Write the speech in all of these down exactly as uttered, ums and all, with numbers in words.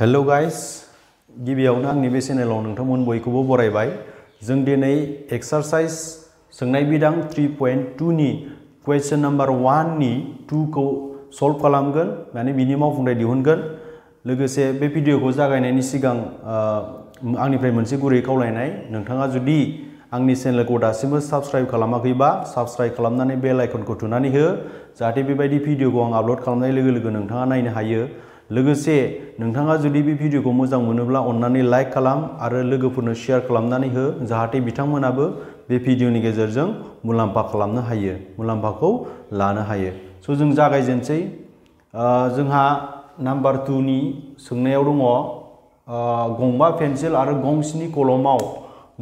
Hello guys गिबियावनो आंनि बे चेनेलाव नोंथांमोन बयखौबो बरायबाय जों दिनै एक्सरसाइज सोंनाय बिदां three point two नि क्वेश्चन नंबर one नि two को सॉल्व खालामगोन माने बिनि मावफुंनाय दिहुनगोन लोगोसे बे भिडिअखौ जागायनायनि सिगां आंनिफ्राय मोनसे गुरै खावलायनाय नोंथाङा जुदि आंनि चेनेलखौ दासिमबो साबस्क्राइब खालामाखैबा साबस्क्राइब खालामनानै बेल आइकनखौ थुनानै हो जाहाथे बेबायदि भिडिअखौ आं आपलोड खालामनाय लोगो लोगो नोंथाङा नायनो हायो लोगोसे नोंथाङा जुदि बे भिडिअखौ मोजां मोनोब्ला अन्नानै लाइक खालाम आरो लोगोफोरनो शेयार खालामनानै हो जाहाथे बिथांमोनाबो बे भिडिअनि गेजेरजों मुलाम्फा खालामनो हायो मुलाम्फाखौ लानो हायो सो जों जागायजेनसै जोंहा नम्बर two नि सोंनायाव दङ गंबा पेन्सिल आरो गंस्नि कलमाव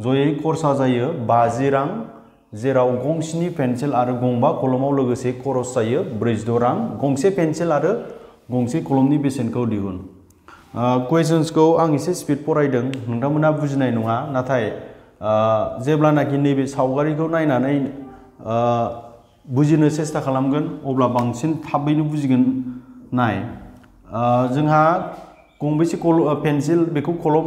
जयै खरसा जायो fifty रां जेराव गंस्नि पेन्सिल आरो गंबा कलमाव लोगोसे खरस जायो forty-six रां गंसे पेन्सिल आरो गंसे कलमनि बेसेनखौ दिहुन क्वेश्चन्सखौ आं एसे स्पीड फरायदों नोंथांमोना बुजिनाय नङा नाथाय जेब्लानाखि नैबे सावगारिखौ नायनानै बुजिनो सेस्था खालामगोन अब्ला बांसिन थाबैनो बुजिगोन नाय जोंहा गंबेसे पेन्सिल बेखौ कलम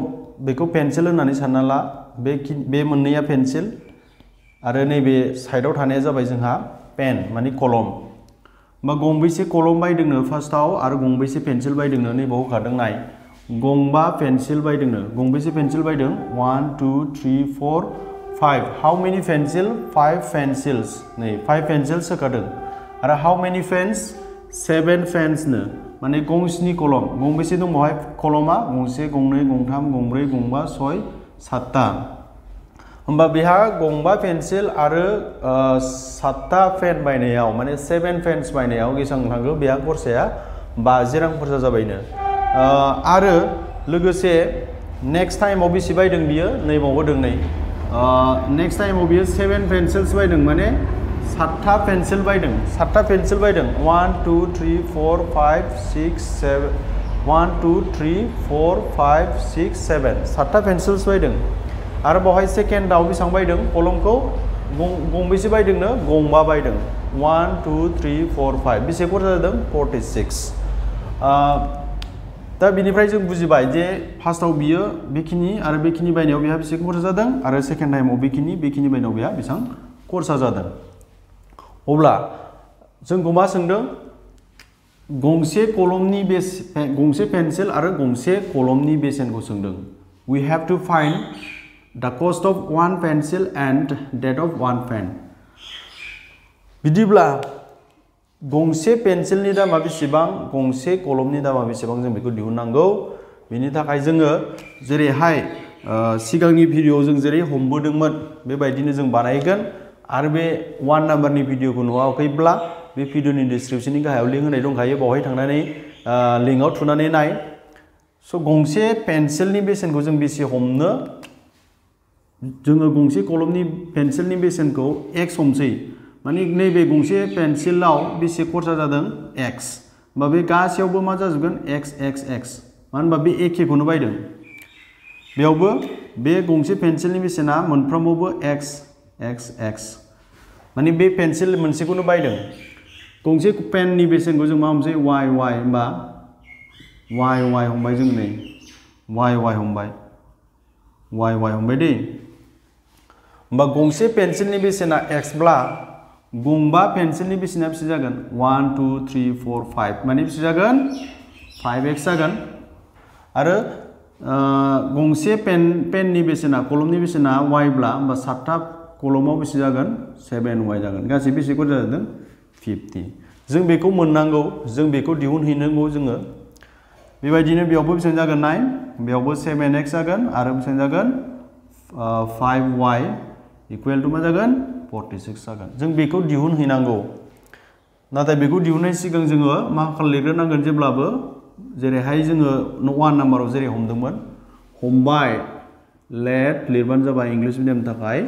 बेखौ पेन्सिल होननानै सानना ला बे बे मोननैया पेन्सिल आरो नैबे साइडआव थानाया जाबाय जोंहा पेन माने कलम मा गंबेसे कलम बायदोंनो फार्स्टआव आरो गंबेसे पेन्सिल बायदोंनो नैबाव होखादों नाय गंबा पेन्सिल बायदोंनो गंबेसे पेन्सिल बायदों one two three four five how many pencil five pencils नै five पेन्सिल्स होखादों आरो how many pens seven pens नो माने गंस्नि कलम गंबेसे दं बहाय कलमा गंसे गंनै गंथाम गंब्रै गंबा सय सातथा होमबा बेहा गंबा पेन्सिल आरो सातथा पेन बायनायाव माने seven पेन्स बायनायाव गेसां थांगो बेहा खरसाया fifty रां खरसा जाबायनो आरो लोगोसे नेक्स्ट टाइमाव बेसे बायदों बियो नै बावबोदों नै नेक्स्ट टाइमाव बियो seven पेन्सिल्स बायदों माने सातथा पेन्सिल बायदों सातथा पेन्सिल बायदों one two three four five six seven one two three four five six seven सातथा पेन्सिल्स बायदों आरो बहाय सेकेन्डआव बेसेबां बायदों कलमखौ गंबेसे बायदोंनो गंबा बायदों one two three four five बेसे खरसा जादों forty-six दा बिनिफ्राय जों बुजिबाय जे फार्स्टआव बियो बेखिनि आरो बेखिनि बायनायाव बेहा बेसेबां खरसा जादों आरो सेकेन्ड टाइमाव बेखिनि बेखिनि बायनायाव बेहा बेसेबां खरसा जादों अब्ला जोंखौ मा सोंदों गंसे कलमनि बेसेन गंसे पेन्सिल आरो गंसे कलमनि बेसेनखौ सोंदों we have to find the cost of one pencil and that of one pen बिदिब्ला गंसे पेन्सिलनि दामा बेसेबां गंसे कलमनि दामा बेसेबां जों बेखौ दिहुननांगौ बेनि थाखाय जोङो जेरैहाय सिगांनि भिडिअआव जों जेरै हमबोदोंमोन बेबायदिनो जों बानायगोन आरो बे one नम्बरनि भिडिअखौ नुवाखैब्ला बे भिडिअनि डिस्क्रिप्शननि गाहायाव लिंक होनाय दंखायो बावहाय थांनानै लिंकआव थुनानै नाय सो गंसे पेन्सिलनि बेसेनखौ जों बेसे हमनो जोङो गंसे कलमनि पेन्सिलनि बेसेनखौ x हमसै माने नैबे गंसे पेन्सिलाव बेसे खरसा जादों x बा बे गासैयावबो मा जाजोबगोन x x x मानो होनबा बे एखेखौनो बायदों बेयावबो बे गंसे पेन्सिलनि बेसेना मोनफ्रोमावबो x x x माने बे पेन्सिल मोनसेखौनो बायदों गंसे पेननि बेसेनखौ जों मा हमसै y y होनबा y y हमबाय जों नै y y हमबाय y y हमबाय दै बा गंसे पेन्सिलनि बेसेना x ब्ला गंबा पेन्सिलनि बेसेना बेसे जागोन one two three four five माने बेसे जागोन five x जागोन आरो गंसे पेन पेननि बेसेना कलमनि बेसेना y ब्ला होमबा सातथा कलमाव बेसे जागोन seven y जागोन गासै बेसे खरसा जादों fifty जों बेखौ मोननांगौ जों बेखौ दिहुनहैनांगौ जोङो बेबायदिनो बेयावबो बेसे जागोन nine बेयावबो seven x जागोन आरो बेसे जागोन five y इक्वल टु मा जागोन forty-six जागोन जों बेखौ दिहुन हैनांगौ नाथाय बेखौ दिहुननाय सिगां जोङो मा खालामग्रोनांगोन जेब्लाबो जेरैहाय जोङो one नम्बराव जेरै हमदोंमोन हमबाय लेट लिरबानो जाबाय इंलिश मिडियामनि थाखाय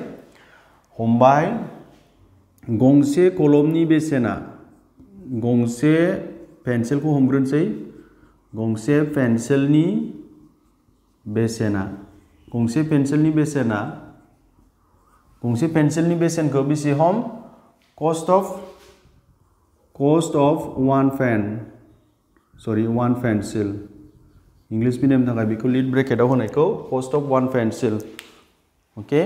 हमबाय गंसे कलमनि बेसेना गंसे पेन्सिलखौ हमग्रोनोसै गंसे पेन्सिलनि बेसेना गंसे पेन्सिलनि बेसेना गंसे पेन्सिलनि बेसेनखौ बेसे हम cost of cost of one pen sorry one pencil English medium थाखाय बेखौ लिड ब्रेकेटाव होनायखौ cost of one pencil okay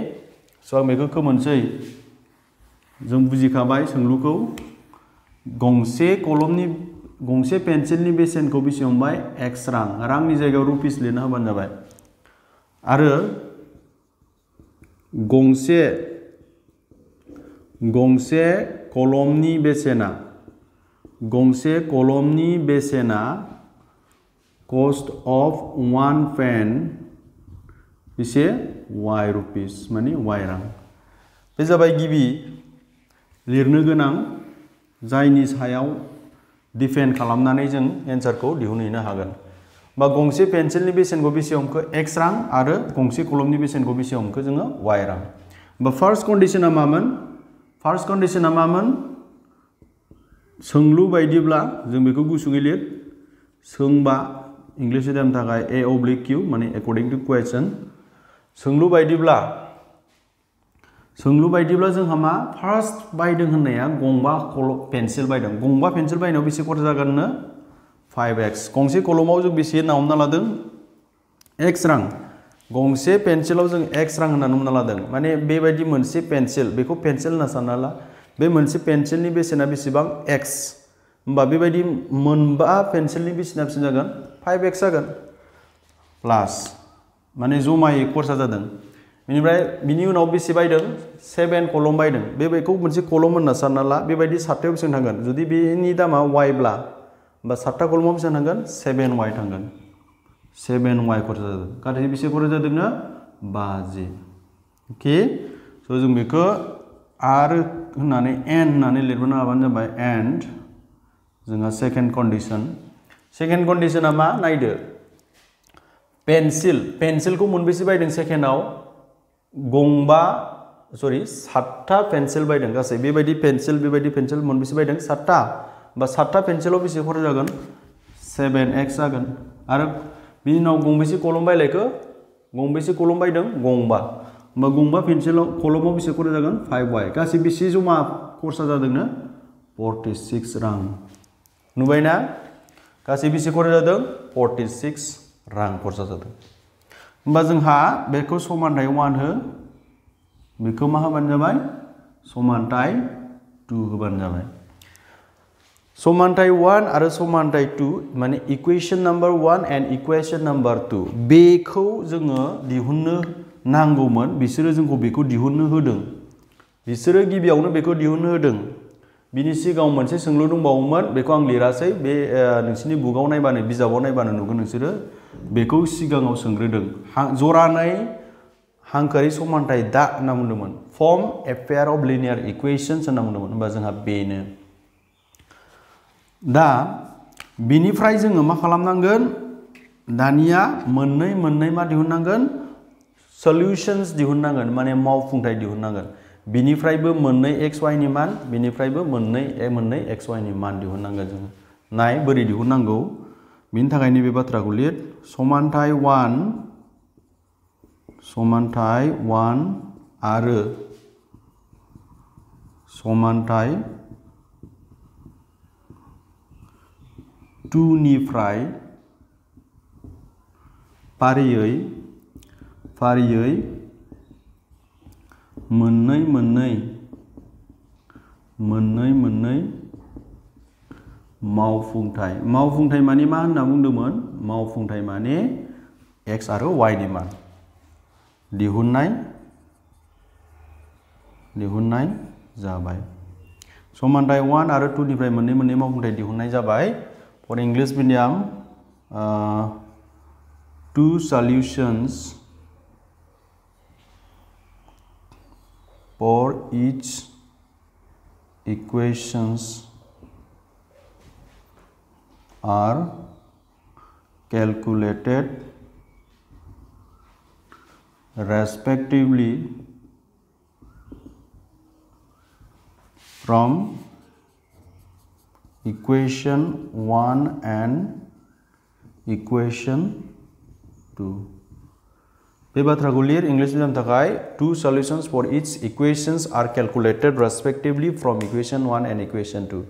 so आं बेखौ खोमोनसै जों बुजिखाबाय सोंलुखौ गंसे कलमनि गंसे पेन्सिलनि बेसेनखौ बेसेबांबाय एक्स रां रांनि जायगायाव रुपिस लिरना होबानो जाबाय आरो गंसे गंसे कलमनि बेसेना गंसे कलमनि बेसेना cost of one pen बेसे y रुपीस माने y रां बे जाबाय गिबि लिरनो गोनां जायनि सायाव डिपेंड खालामनानै जों आन्सरखौ दिहुनहैनो हागोन बा गंसे पेन्सिलनि बेसेनखौ बेसेबांखौ x रां आरो गंसे कलमनि बेसेनखौ बेसेबांखौ जोङो y रां बा फर्स्ट कन्डिशना मामोन फर्स्ट कन्डिशना मामोन सोंलु बायदिब्ला जों बेखौ गुसुङै लिर सोंबा इंग्लिश मीडियम थाखाय ए ऑब्लिक क्यू माने अकॉर्डिंग टू क्वेश्चन सोंलु बायदिब्ला सोंलु बायदिब्ला जोंहा मा फर्स्ट बायदों होननाया गंबा पेन्सिल बायदों गंबा पेन्सिल बायनायाव बेसे खरसा जागोननो फाइभ एक्स गंसे कलमाव जों बेसे होनना हमना लादों x रां गंसे पेन्सिलाव जों x रां होनना हमना लादों माने बेबायदि मोनसे पेन्सिल बेखौ पेन्सिल होनना सानना ला बे मोनसे पेन्सिलनि बेसेना बेसेबां x होमबा बेबायदि मोनबा पेन्सिलनि बेसेना बेसेबां जागोन फाइभ एक्स जागोन प्लस माने जमायै खरसा जादों बेनिफ्राय बिनि उनाव बेसे बायदों सेभेन कलम बायदों बेबायखौ मोनसे कलम होनना सानना ला बेबायदि सातथायाव बेसेबां थांगोन जुदि बेनि दामा y ब्ला होमबा सातथा कलमाव बेसेबां थांगोन सेभेन वाइ थांगोन सेभेन वाइ खरसा जादों गासै बेसे खरसा जादोंनो बाजि ओके सो जों बेखौ r होननानै n होननानै लिरबोना लाबानो जाबाय एन्ड जोंहा सेकेंड कंडीशन सेकेंड कंडीशना मा नायदो पेन्सिल पेन्सिलखौ मोनबेसे बायदों सेकेंडआव गंबा सॉरी सातथा पेन्सिल बायदों गासै बेबायदि पेन्सिल बेबायदि पेन्सिल मोनबेसे बायदों सातथा बा सातथा पेन्सिलाव बेसे खरसा जागोन सेभेन एक्स जागोन आरो बिनि उनाव गंबेसे कलम बायलायखो गंबेसे कलम बायदों गंबा होमबा गंबा पेन्सिलाव कलमाव बेसे खरसा जागोन फाइभ वाइ गासै बेसे जमा खरसा जादोंनो फर्टि सिक्स रां नुबायना गासै बेसे खरसा जादों फर्टि सिक्स रां खरसा जादों होमबा जोंहा बेखौ समानथाय वन हो बेखौ मा होबानो जाबाय समानथाय टु होबानो जाबाय समानथाय वन आरो समानथाय टु माने equation number one and equation number two बेखौ जोङो दिहुननो नांगौमोन बिसोरो जोंखौ बेखौ दिहुननो होदों बिसोरो गिबियावनो बेखौ दिहुननो होदों बिनि सिगाङाव मोनसे सोंलु दंबावोमोन बेखौ आं लिरासै बे नोंसिनि बुकआव नायबानो बिजाबाव नायबानो नुगोन नोंसोरो बेखौ सिगाङाव सोंग्रोदों जरानै हांखोआरि समानथाय दा होनना बुंदोंमोन form a pair of linear equations होनना बुंदोंमोन होमबा जोंहा बेनो दा बिनिफ्राय जोङो मा खालामनांगोन दानिया मोननै मोननै मा दिहुननांगोन सल्युशन्स दिहुननांगोन माने मावफुंथाय दिहुननांगोन बिनिफ्रायबो मोननै एक्स वाइ नि मान बिनिफ्रायबो मोननै ए मोननै एक्स वाइ नि मान दिहुननांगोन जों नाय बोरै दिहुननांगौ बिनि थाखायनो बे बाथ्राखौ लिर समानथाय वन समानथाय वन आरो समानथाय टु निफ्राय फारियै फारियै मोननै मोननै मोननै मोननै मावफुंथाय मावफुंथाय माने मा होनना बुंदोंमोन मावफुंथाय माने एक्स आरो वाइ नि मान दिहुननाय दिहुननाय जाबाय समानथाय वन आरो टु निफ्राय मोननै मोननै मावफुंथाय दिहुननाय जाबाय for English medium two solutions for each equations are calculated respectively from equation one and equation two बे बाथ्राखौ लिर इंग्लिश मीडियम थाखाय two solutions for each equations are calculated respectively from equation one and equation two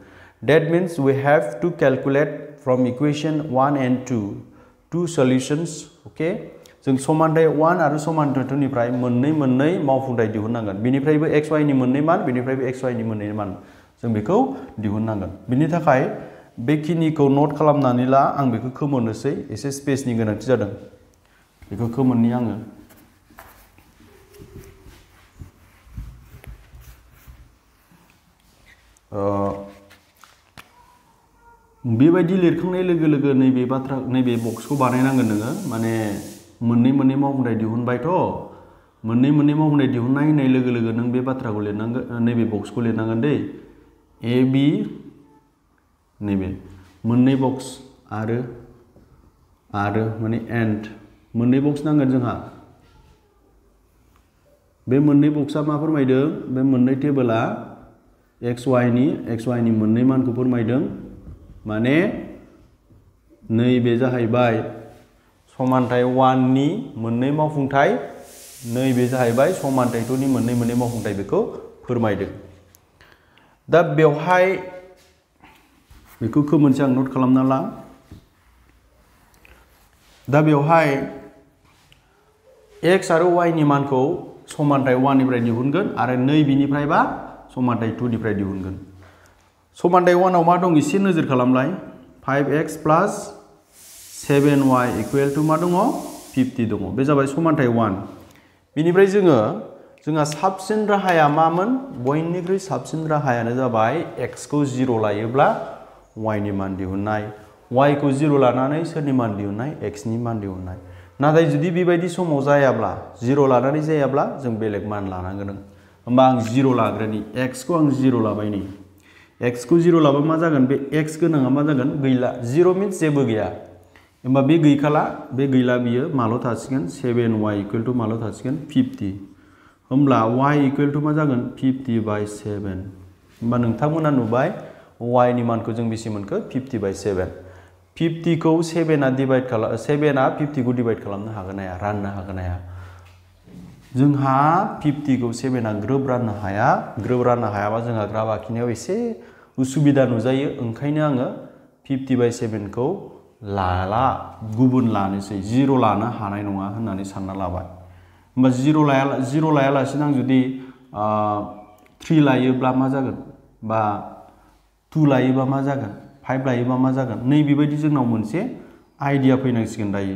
that means we have to calculate from equation one and two two solutions. Okay. जों समानथाय one आरो समानथाय two निफ्राय मोननै मोननै मावफुंथाय दिहुननांगोन बिनिफ्रायबो x y नि मोननै मान बिनिफ्रायबो x y नि मोननै मान जों बेखौ दिहुननांगोन बिनि थाखाय बेखिनिखौ नोट खालामनानै ला आं बेखौ खोमोरनोसै एसे स्पेसनि गोनांथि जादों बेखौ खोमोरनि आङो बेबायदि लिरखांनाय लोगो लोगो नैबे बाथ्रा नैबे बक्सखौ बानायनांगोन नोङो माने मोननै मोननै मावफुंथाय दिहुनबायथ मोननै मोननै मावफुंथाय दिहुननाय होननाय लोगो लोगो नों बे बाथ्राखौ लिरनांगोन नैबे बक्सखौ लिरनांगोन दै ए बि नैबे मोननै बक्स आरो आरो माने एन्ड मोननै बक्स नांगोन जोंहा बे मोननै बक्सा मा फोरमायदों बे मोननै टेबोला एक्स वाइ नि एक्स वाइ नि मोननै मानखौ फोरमायदों माने नैबे जाहैबाय समानथाय one नि मोननै मावफुंथाय नैबे जाहैबाय समानथाय two नि मोननै मोननै मावफुंथाय बेखौ फोरमायदों दा बेवहाय बेखौ खोमोनसे आं नोट खालामना ला दा बेवहाय x आरो y नि मानखौ समानथाय one निफ्राय दिहुनगोन आरो नै बिनिफ्रायबा समानथाय two निफ्राय दिहुनगोन समानथाय one आव मा दं एसे नोजोर खालामलाय five x plus seven y equal to मा दङ fifty दङ बे जाबाय समानथाय one बिनिफ्राय जोङो जोंहा साबसिन राहाया मामोन बयनिख्रुइ साबसिन राहायानो जाबाय x खौ zero लायोब्ला y नि मान दिहुननाय y खौ zero लानानै सोरनि मान दिहुननाय x नि मान दिहुननाय नाथाय जुदि बेबायदि समाव जायाब्ला zero लानानै जायाब्ला जों बेलेग मान लानांगोन होमबा आं zero लाग्रोनि x खौ आं zero लाबाय नै x खौ zero लाबा मा जागोन बे x गोनाङा मा जागोन गैला zero means जेबो गैया एमबा बे गैखाला बे गैला बियो माल' थासिगोन seven y equal to माल' थासिगोन fifty होमब्ला y equal to मा जागोन fifty by seven होमबा नोंथांमोना नुबाय y नि मानखौ जों बेसे मोनखो fifty by seven fifty खौ seven आ डिवाइड खालाम seven आ fifty खौ डिवाइड खालामनो हागोन हाया राननो हागोन हाया जोंहा fifty खौ seven आ ग्रोब राननो हाया ग्रोब राननो हायाबा जोंहा ग्राफ आखिनायाव एसे उसुबिदा नुजायो ओंखायनो आङो fifty by seven खौ लाला गुबुन लानोसै zero लानो हानाय नङा होननानै सानना लाबाय होमबा zero लाया zero लायालासिनो आं जुदि three लायोब्ला मा जागोन बा two लायोबा मा जागोन five लायोबा मा जागोन नै बेबायदि जोंनाव मोनसे आइडिया फैनांसिगोन दायो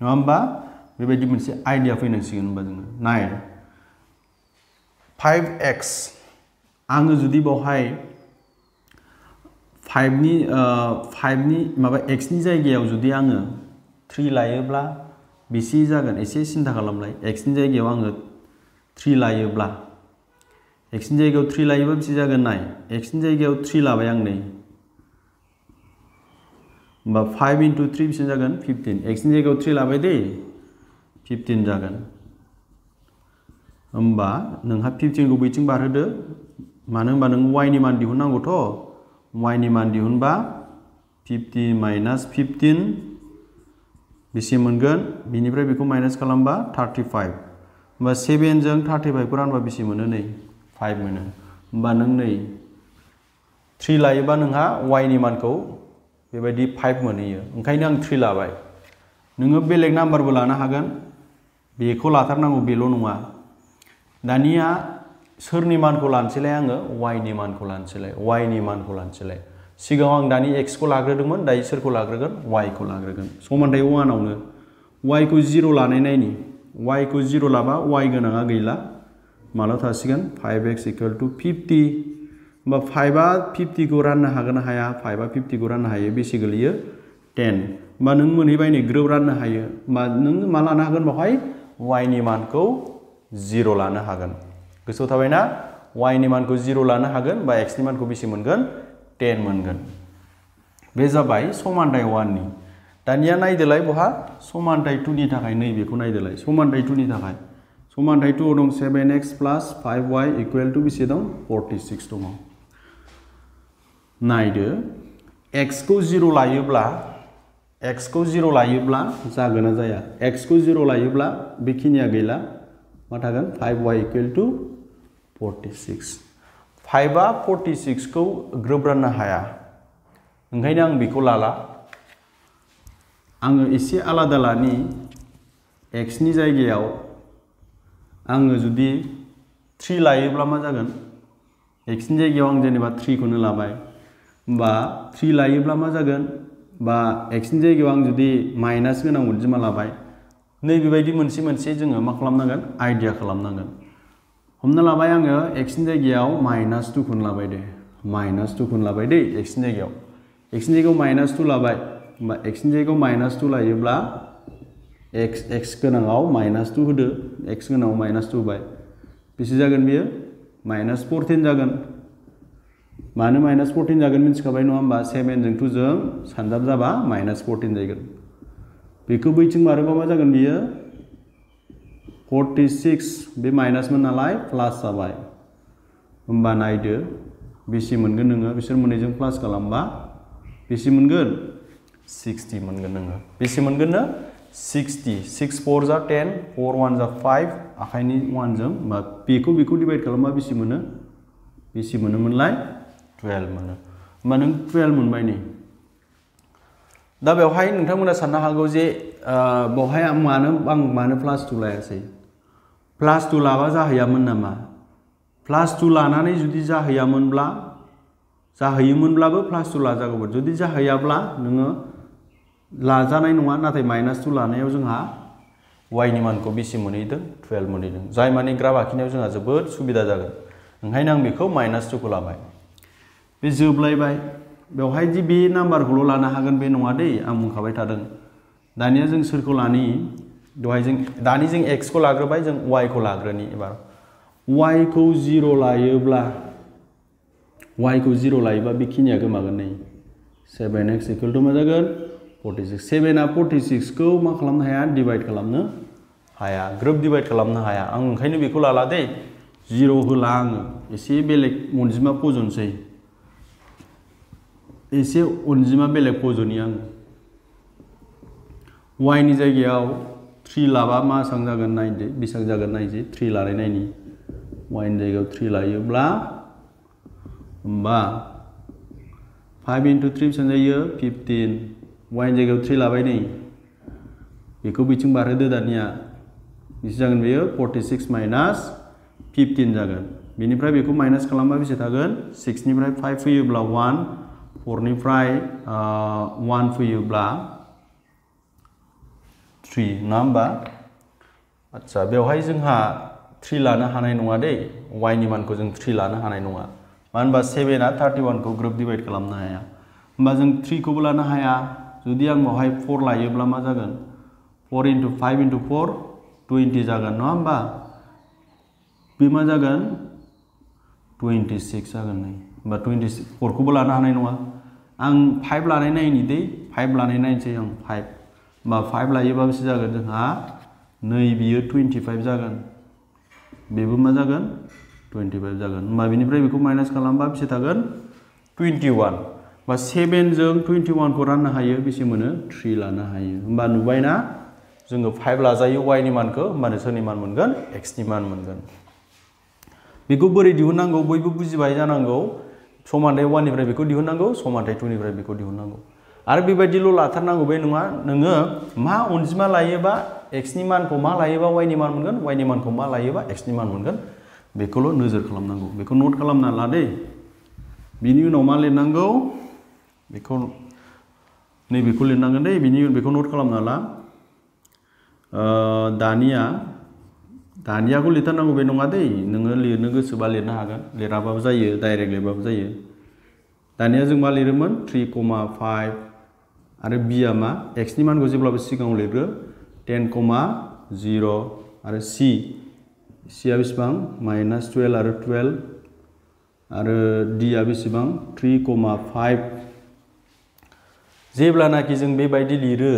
नङा होमबा बेबायदि मोनसे आइडिया फैनांसिगोन होमबा जोङो नाय five x आङो जुदि बावहाय five नि five नि माबा x नि जायगायाव जुदि आङो three लायोब्ला बेसे जागोन एसे सिन्था खालामलाय x नि जायगायाव आङो three लायोब्ला x नि जायगायाव three लायोबा बेसे जागोन नाय x नि जायगायाव three लाबाय आं नै होमबा five into three बेसे जागोन fifteen x नि जायगायाव three लाबाय दे fifteen जागोन होमबा नोंहा fifteen खौ बैथिं बारहोदो मानो होनबा नों y नि मान दिहुननांगौथ y नि मान दिहुनबा fifty minus fifteen बेसे मोनगोन बिनिफ्राय बेखौ माइनास खालामबा thirty-five होमबा seven जों thirty-five खौ रानबा बेसे मोनो नै five मोनो होमबा नों नै three लायोबा नोंहा y नि मानखौ बेबायदि five मोनहैयो ओंखायनो आं three लाबाय नोङो बेलेग नाम्बारबो लानो हागोन बेखौ लाथारनांगौ बेल' नङा दानिया सोरनि मानखौ लानसैलाय आङो y नि मानखौ लानसैलाय y नि मानखौ लानसैलाय सिगाङाव आं दानि x खौ लाग्रोदोंमोन दायो सोरखौ लाग्रोगोन y खौ लाग्रोगोन समानथाय one आवनो y खौ zero लानाय नायनि y खौ zero लाबा y गोनाङा गैला माला थासिगोन five x equal to fifty होमबा five आ fifty खौ राननो हागोन हाया five आ fifty खौ राननो हायो बेसे गोलैयो ten होमबा नों मोनहैबाय नै ग्रोब राननो हायो होमबा नों मा लानो हागोन बाहाय y नि मानखौ zero लानो हागोन गोसोआव थाबायना y नि मानखौ zero लानो हागोन बा x नि मानखौ बेसे मोनगोन ten मोनगोन बे जाबाय समानथाय one नि दानिया नायदोलाय बहा समानथाय two नि थाखाय नै बेखौ नायदोलाय समानथाय two नि थाखाय समानथाय two आव दं seven x plus five y equal to बेसे दं forty-six दङ नायदो x खौ zero लायोब्ला x खौ zero लायोब्ला जागोन ना जाया x खौ zero लायोब्ला बेखिनिया गैला मा थागोन five y equal to forty-six five uh forty-six खौ ग्रोब राननो हाया ओंखायनो आं बेखौ लाला आङो एसे आलादा लानि x नि जायगायाव आङो जुदि three लायोब्ला मा जागोन x नि जायगायाव आं जेनेबा three खौनो लाबाय बा three लायोब्ला मा जागोन बा x नि जायगायाव आं जुदि माइनास गोनां अनजिमा लाबाय नै बेबायदि मोनसे मोनसे जोङो मा खालामनांगोन आइडिया खालामनांगोन हमना लाबाय आङो x नि जायगायाव माइनास two खौनो लाबाय दे माइनास two खौनो लाबाय दे x नि जायगायाव x नि जायगायाव माइनास two लाबाय बा x नि जायगायाव माइनास two लायोब्ला x x गोनांआव माइनास two होदो x गोनांआव माइनास two बाय बेसे जागोन बेयो माइनास fourteen जागोन मानो माइनास fourteen जागोन मिथिखाबाय नङा होमबा seven जों two जों सानजाब जाबा माइनास fourteen जागोन बेखौ बैथिं मारोबा मा जागोन बेयो forty-six बे माइनास मोन नालाय प्लास जाबाय होमबा नायदो बेसे मोनगोन नोङो बिसोर मोननैजों प्लास खालामबा बेसे मोनगोन sixty मोनगोन नोङो बेसे मोनगोन ना sixty six four जा ten four one जा five आखायनि one जों बा बेखौ बेखौ डिवाइड खालामबा बेसे मोनो बेसे मोनो मोनलाय twelve मोनो होमबा नों twelve मोनबाय नै दा बेवहाय नोंथांमोना साननो हागौ जे बेवहाय मानो आं मानो प्लास two लायासै प्लास two लाबा जाहैयामोन नामा प्लास two लानानै जुदि जाहैयामोनब्ला जाहैयोमोनब्लाबो प्लास two लाजागौमोन जुदि जाहैयाब्ला नोङो लाजानाय नङा नाथाय माइनास two लानायाव जोंहा y नि मानखौ बेसे मोनहैदों twelve मोनहैदों जाय माने ग्राफ आखिनायाव जोंहा जोबोद सुबिदा जागोन ओंखायनो आं बेखौ माइनास two खौ लाबाय बे जोबलायबाय बेवहाय दि बे नाम्बारखौल' लानो हागोन बे नङा दै आं बुंखाबाय थादों दानिया जों सोरखौ लानि दहाय जों दानि जों x खौ लाग्रोबाय जों y खौ लाग्रोनि एबार y खौ zero लायोब्ला y खौ zero लायोबा बेखिनिया गोमागोन नै seven x = मा जागोन forty-six seven आ forty-six खौ मा खालामनो हाया डिवाइड खालामनो हाया ग्रोब डिवाइड खालामनो हाया आं ओंखायनो बेखौ लाला दे zero होला आङो एसे बेलेग अनजिमा फजनसै एसे अनजिमा बेलेग फजनि आं y नि जायगायाव three लाबा मा सां जागोन नायदो बेसेबां जागोन नायदो three लानाय नायनि y नि जायगायाव three लायोब्ला होमबा five into three बेसेबां जायो fifteen y नि जायगायाव three लाबाय नै बेखौ बिथिं बारहोदो दानिया बेसे जागोन बेयो forty-six minus fifteen जागोन बेनिफ्राय बेखौ माइनास खालामबा बेसे थागोन six निफ्राय five फैयोब्ला one four निफ्राय one फैयोब्ला three नङा होमबा आदसा बेवहाय जोंहा three लानो हानाय नङा दै y नि मानखौ जों three लानो हानाय नङा मानो होनबा seven आ thirty-one खौ ग्रोब डिवाइड खालामनो हाया होमबा जों three खौबो लानो हाया जुदि आं बहाय four लायोब्ला मा जागोन four into five into four twenty जागोन नङा होमबा बे मा जागोन twenty-six जागोन नै होमबा twenty-six four खौबो लानो हानाय नङा आं five लानाय नायनि दै five लानाय नायनोसै आं five होमबा five लायोबा बेसे जागोन जोंहा नै बियो twenty-five जागोन बेबो मा जागोन twenty-five जागोन होमबा बेनिफ्राय बेखौ माइनास खालामबा बेसे थागोन twenty-one बा seven जों twenty-one खौ राननो हायो बेसे मोनो three लानो हायो होमबा नुबायना जोङो five लाजायो y नि मानखौ होमबानो सोरनि मान मोनगोन x नि मान मोनगोन बेखौ बोरै दिहुननांगौ बयबो बुजिबाय जानांगौ समानथाय one निफ्राय बेखौ दिहुननांगौ समानथाय two निफ्राय बेखौ दिहुननांगौ आरो बेबायदिल' लाथारनांगौ बे नङा नोङो मा अनजिमा लायोबा x नि मानखौ मा लायोबा y नि मान मोनगोन y नि मानखौ मा लायोबा x नि मान मोनगोन बेखौल' नोजोर खालामनांगौ बेखौ नोट खालामना ला दे बिनि उनाव मा लिरनांगौ बेखौ नै बेखौ लिरनांगोन दै बिनि बेखौ नोट खालामना ला दानिया दानियाखौ लिरथारनांगौ बे नङा दै नोङो लिरनो गोसोबा लिरनो हागोन लिराबाबो जायो डाइरेक्ट लिरबाबो जायो दानिया जों मा लिरोमोन three comma five आरो b आ मा x नि मानखौ जेब्लाबो सिगाङाव लिरो ten comma zero आरो c c आ बेसेबां minus twelve आरो twelve आरो d आ बेसेबां three comma five जेब्लानाखि जों बेबायदि लिरो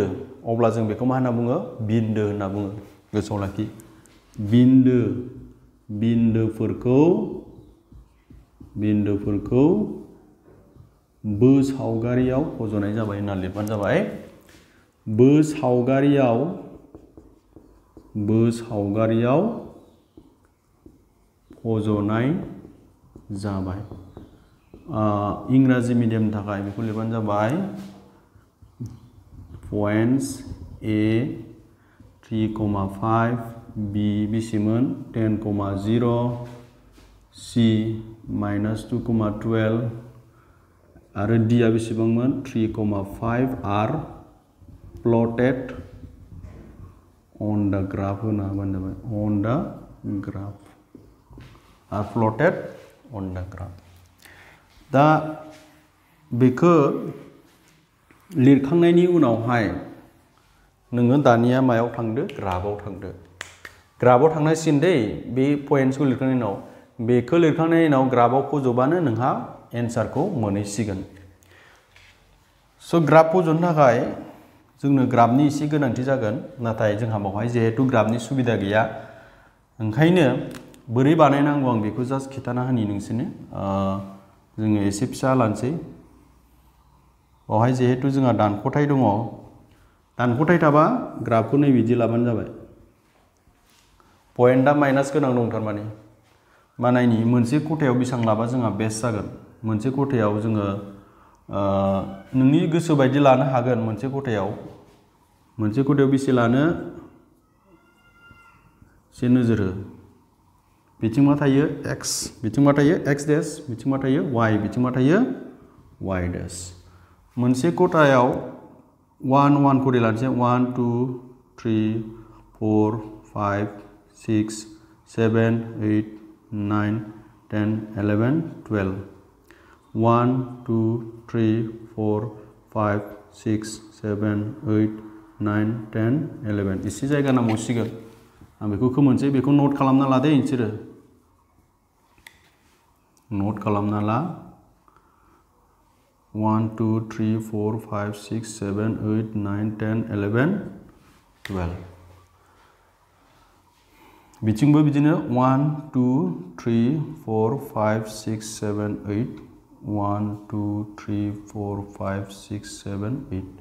अब्ला जों बेखौ मा होनना बुङो बिन्दो होनना बुङो गोसोआव लाखि बिन्दो बिन्दोफोरखौ बिन्दोफोरखौ बो सावगारियाव फज'नाय जाबाय होनना लिरबानो जाबाय बो सावगारियाव बो सावगारियाव फज'नाय जाबाय इंराजि मिडियामनि थाखाय बेखौ लिरबानो जाबाय points A three comma five, B bisiman ten comma zero, C minus two comma twelve, आरो D आ बेसेबांमोन three comma five are plotted on the graph होना बानजाबाय on the graph are plotted on the graph दा बेखौ लिरखांनायनि उनावहाय नोङो दानिया मायाव थांदो ग्राफआव थांदो ग्राफआव थांनायसिन दै बे पॉइंट्सखौ लिरखांनायनि उनाव बेखौ लिरखांनायनि उनाव ग्राफआव फोजोबानो नोंहा answer को मने सिगन। So graph को जोन थाखाय जोंनो graph नि एसे गोनांथि जागोन नाथाय जोंहा बावहाय जेहेतु graph नि सुबिदा गैया ओंखायनो बोरै बानायनांगौ आं बेखौ जस्ट खिथाना होनि नोंसोरनो जोङो एसे फिसा लानसै बावहाय जेहेतु जोंहा दानख'थाय दङ दानख'थाय थाबा graph खौ नै बिदि लाबानो जाबाय पॉइंटआ माइनास गोनां दं थारमाने मानायनि मोनसे खथायाव बेसेबां लाबा जोंहा बेस जागोन मोनसे खथायाव जोङो नोंनि गोसो बायदि लानो हागोन मोनसे खथायाव मोनसे खथायाव बेसे लानो से नोजोर हो बिथिं मा थायो x बिथिं मा थायो x डेश बिथिं मा थायो y बिथिं मा थायो y डेश मोनसे खथायाव one one खथाय लानोसै one two three four five six seven eight nine ten eleven twelve one two three four five six seven eight nine ten eleven इसे जायगा नामाव सिगोन आं बेखौ खोमोनसै बेखौ नोट खालामना लादो नोंसोरो नोट खालामना ला one two three four five six seven eight nine ten eleven twelve बिथिंबो बिदिनो one two three four five six seven eight one two three four five six seven eight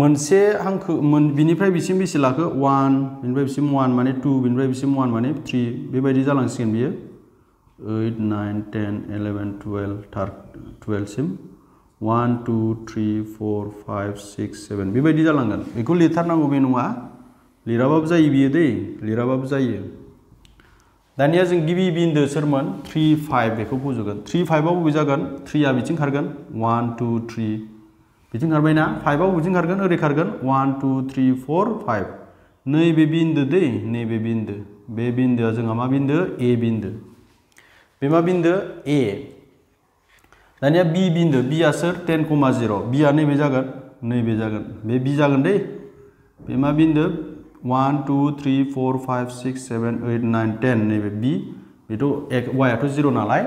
मोनसे हांखो बिनिफ्राय बिसिम बेसे लाखो one बिनिफ्राय बिसिम one माने two बिनिफ्राय बिसिम one माने three बेबायदि जालांसिगोन बियो eight nine ten eleven twelve thirteen twelve सिम one two three four five six seven बेबायदि जालांगोन बेखौ लिरथारनांगौ बे नङा लिराबाबो जायो बियो दै लिराबाबो जायो दानिया जों गिबि बिन्दो सोरमोन three five बेखौ फोजोबगोन three five आव बबे जागोन three आ बिथिं खारगोन one two three बिथिं खारबाय ना five आव बिथिं खारगोन ओरै Khargone one two three four five नैबे बिन्दो दै नैबे बिन्दो बे बिन्दोआ जोंहा मा बिन्दो A बिन्दो बे मा बिन्दो A दानिया B बिन्दो B आ सोर ten comma zero B आ नैबे जागोन नैबे जागोन बे B जागोन दै बे मा बिन्दो one two three four five six seven eight nine ten नैबे B बेथ' y आथ' zero नालाय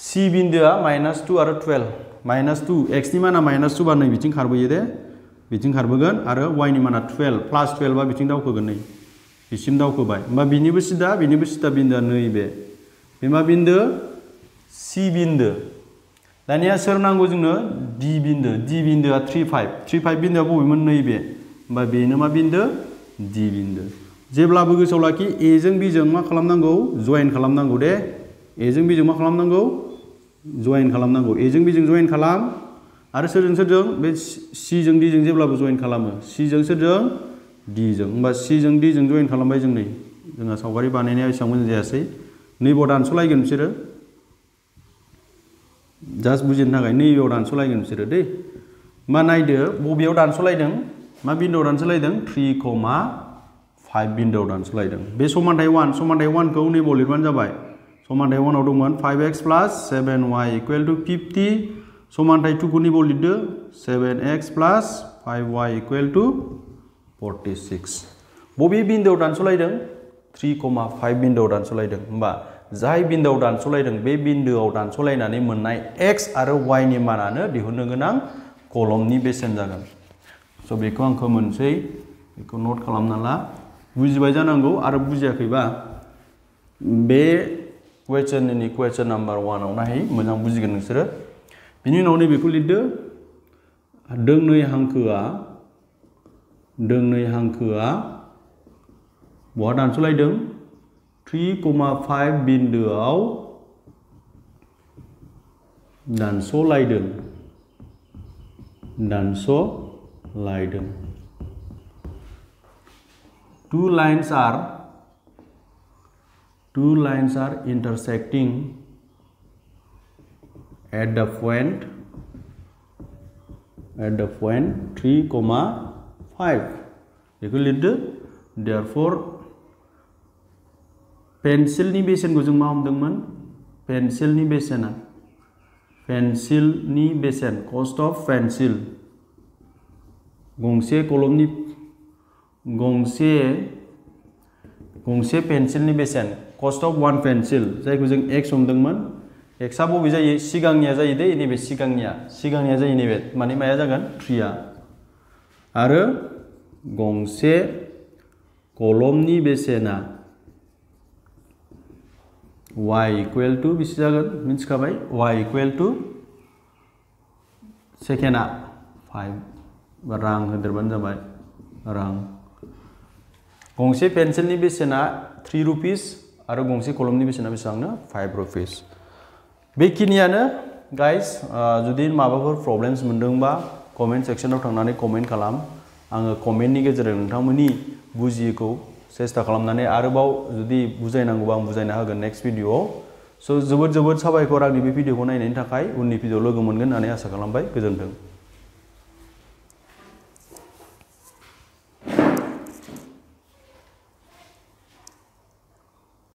C बिन्दोआ minus two आरो twelve minus two x नि माना minus two बा नै बिथिं खारबोयो दे बिथिं खारबोगोन आरो y नि माना twelve plus twelve बा बिथिं दावखोगोन नै बिसिम दावखोबाय होमबा बिनिबो सिदा बिनिबो सिदा बिन्दोआ नैबे बे मा बिन्दो C बिन्दो दानिया सोर नांगौ जोंनो D बिन्दो D बिन्दोआ three five three five बिन्दोआ बबेमोन नैबे होमबा बेनो मा बिन्दो D बिन्दो जेब्लाबो गोसोआव लाखि A जों B जों मा खालामनांगौ जॉइन खालामनांगौ दे A जों B जों मा खालामनांगौ जॉइन खालामनांगौ A जों B जों जॉइन खालाम आरो सोरजों सोरजों बे C जों D जों जेब्लाबो जॉइन खालामो C जों सोरजों D जों होमबा C जों D जों जॉइन खालामबाय जों नै जोंहा सावगारि बानायनाया एसेबां मोजां जायासै नैबो दानस'लायगोन बिसोरो जास्ट बुजिनो थाखाय नैबो दानस'लायगोन बिसोरो दै मा नायदो बबेयाव दानस'लायदों मा बिन्दोआव दानस'लायदों three comma five बिन्दोआव दानस'लायदों बे समानथाय one समानथाय one खौ नैबाव लिरबानो जाबाय समानथाय one आव दंमोन five x plus seven y equal to fifty समानथाय two खौ नैबाव लिरदो seven x plus five y equal to forty-six बबे बिन्दोआव दानस'लायदों three comma five बिन्दोआव दानस'लायदों होमबा जाय बिन्दोआव दानस'लायदों बे बिन्दोआव दानस'लायनानै मोननाय x आरो y नि मानानो दिहुननो गोनां कलमनि बेसेन जागोन So बेखौ आं खोमोनसै बेखौ नोट खालामना ला बुजिबाय जानांगौ आरो बुजियाखैबा बे क्वेश्चननि क्वेश्चन नम्बर one आव नाहै मोजां बुजिगोन नोंसोरो बिनि उनाव नै बेखौ लिरदो दोंनै हांखोआ दोंनै हांखोआ बहा दानस'लायदों three comma five बिन्दोआव दानस'लायदों दानस' Leiden. Two lines are two lines are intersecting at the point at the point three comma five equal to therefore पेंसिलनि बेसेनखौ जों मा हमदोंमोन पेंसिलनि बेसेना पेंसिलनि बेसेन कस्ट अफ पेंसिल गंसे कलमनि गंसे गंसे पेंसिलनि बेसेन कस्ट अफ वन पेंसिल जायखौ जों x हमदोंमोन x आ बबे जायो सिगांनिया जायो दे नैबे सिगांनिया सिगांनिया जायो नैबे माने माया जागोन three आ आरो गंसे कलमनि बेसेना y equal to बिसि जागोन मिथिखाबाय y equal to सेकेन्डआ five रां होदेरबानो जाबाय रां गंसे पेन्सिलनि बेसेना three रुपीस आरो गंसे कलमनि बेसेना बेसेबांनो five रुपीस बेखिनियानो गाइस जुदि माबाफोर प्रब्लेम्स मोनदोंबा कमेन्ट सेक्शनाव थांनानै कमेन्ट खालाम आङो कमेन्टनि गेजेरजों नोंथांमोननि बुजियैखौ सेस्था खालामनानै आरोबाव जुदि बुजायनांगौबा आं बुजायना होगोन नेक्स्ट भिडिअआव स' जोबोद जोबोद साबायखर आंनि बे भिडिअखौ नायनायनि थाखाय उननि भिडिअआव लोगो मोनगोन होननानै आसा खालामबाय गोजोन्थों